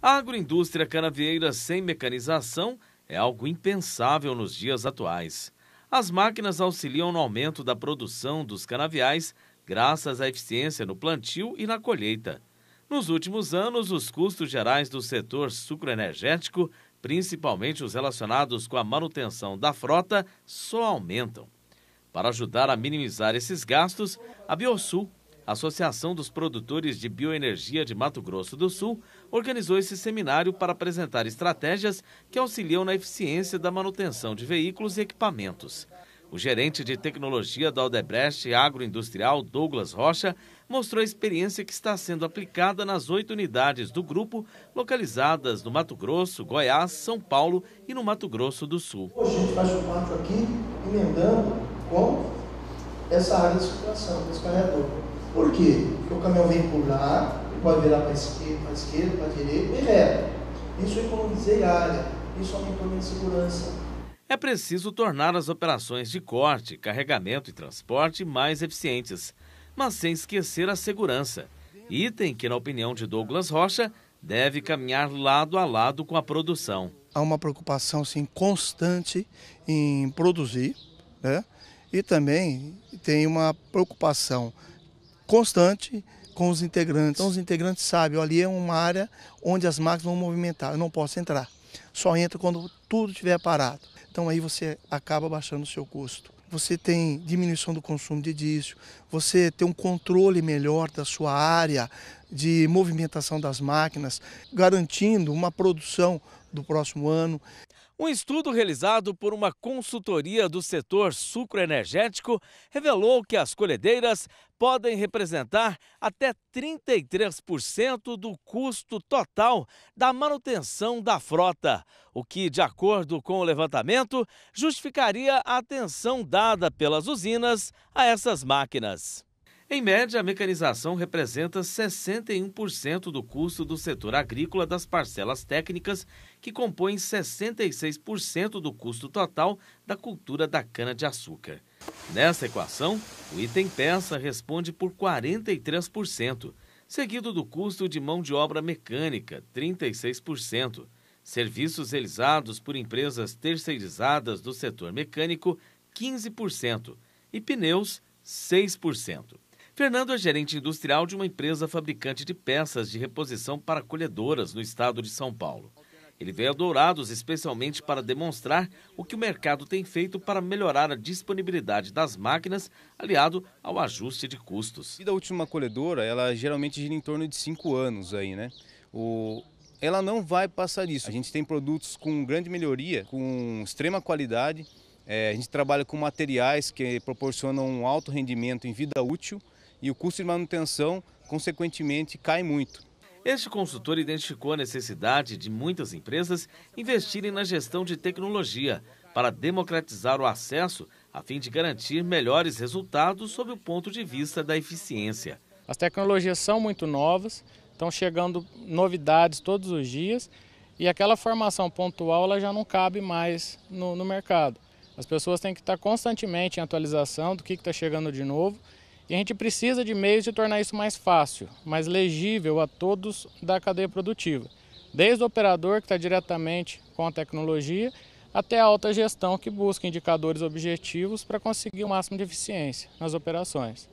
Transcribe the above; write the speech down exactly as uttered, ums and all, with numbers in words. A agroindústria canavieira sem mecanização é algo impensável nos dias atuais. As máquinas auxiliam no aumento da produção dos canaviais graças à eficiência no plantio e na colheita. Nos últimos anos, os custos gerais do setor sucroenergético, principalmente os relacionados com a manutenção da frota, só aumentam. Para ajudar a minimizar esses gastos, a Biosul, Associação dos Produtores de Bioenergia de Mato Grosso do Sul, organizou esse seminário para apresentar estratégias que auxiliam na eficiência da manutenção de veículos e equipamentos. O gerente de tecnologia da Aldebrecht Agroindustrial, Douglas Rocha, mostrou a experiência que está sendo aplicada nas oito unidades do grupo, localizadas no Mato Grosso, Goiás, São Paulo e no Mato Grosso do Sul. Hoje a gente faz um mato aqui, emendando com essa área de circulação, desse carregador. Por quê? Porque o caminhão vem por lá, ele pode virar para a esquerda, para a esquerda, para a direita e reto. Isso economizei área, isso aumentou a minha segurança. É preciso tornar as operações de corte, carregamento e transporte mais eficientes, mas sem esquecer a segurança, item que, na opinião de Douglas Rocha, deve caminhar lado a lado com a produção. Há uma preocupação sim, constante em produzir, né? E também tem uma preocupação constante com os integrantes. Então, os integrantes sabem, ali é uma área onde as máquinas vão movimentar, eu não posso entrar. Só entra quando tudo estiver parado. Então aí você acaba baixando o seu custo. Você tem diminuição do consumo de diesel, você tem um controle melhor da sua área de movimentação das máquinas, garantindo uma produção do próximo ano. Um estudo realizado por uma consultoria do setor sucroenergético revelou que as colhedeiras podem representar até trinta e três por cento do custo total da manutenção da frota, o que, de acordo com o levantamento, justificaria a atenção dada pelas usinas a essas máquinas. Em média, a mecanização representa sessenta e um por cento do custo do setor agrícola das parcelas técnicas, que compõem sessenta e seis por cento do custo total da cultura da cana-de-açúcar. Nessa equação, o item peça responde por quarenta e três por cento, seguido do custo de mão de obra mecânica, trinta e seis por cento, serviços realizados por empresas terceirizadas do setor mecânico, quinze por cento, e pneus, seis por cento. Fernando é gerente industrial de uma empresa fabricante de peças de reposição para colhedoras no estado de São Paulo. Ele veio a Dourados especialmente para demonstrar o que o mercado tem feito para melhorar a disponibilidade das máquinas, aliado ao ajuste de custos. E da última colhedora, ela geralmente gira em torno de cinco anos aí, né? O... Ela não vai passar disso. A gente tem produtos com grande melhoria, com extrema qualidade. É, a gente trabalha com materiais que proporcionam um alto rendimento em vida útil, e o custo de manutenção, consequentemente, cai muito. Este consultor identificou a necessidade de muitas empresas investirem na gestão de tecnologia para democratizar o acesso a fim de garantir melhores resultados sob o ponto de vista da eficiência. As tecnologias são muito novas, estão chegando novidades todos os dias e aquela formação pontual ela já não cabe mais no, no mercado. As pessoas têm que estar constantemente em atualização do que está chegando de novo. E a gente precisa de meios de tornar isso mais fácil, mais legível a todos da cadeia produtiva. Desde o operador, que está diretamente com a tecnologia, até a alta gestão, que busca indicadores objetivos para conseguir o máximo de eficiência nas operações.